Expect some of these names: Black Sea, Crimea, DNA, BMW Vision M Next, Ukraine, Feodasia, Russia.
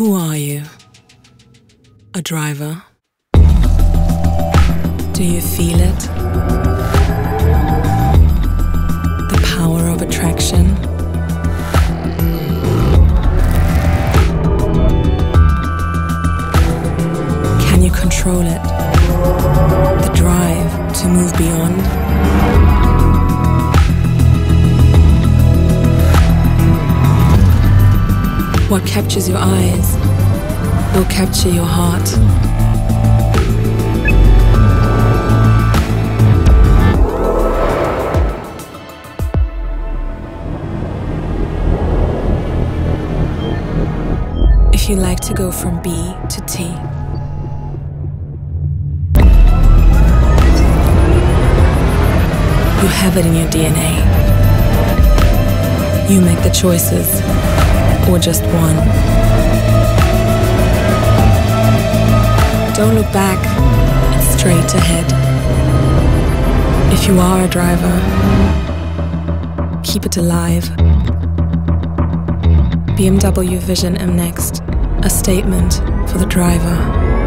Who are you? A driver? Do you feel it? The power of attraction? Can you control it? The drive to move beyond? What captures your eyes will capture your heart. If you like to go from B to T, you have it in your DNA. You make the choices. Or just one. Don't look back, it's straight ahead. If you are a driver, keep it alive. BMW Vision M Next, a statement for the driver.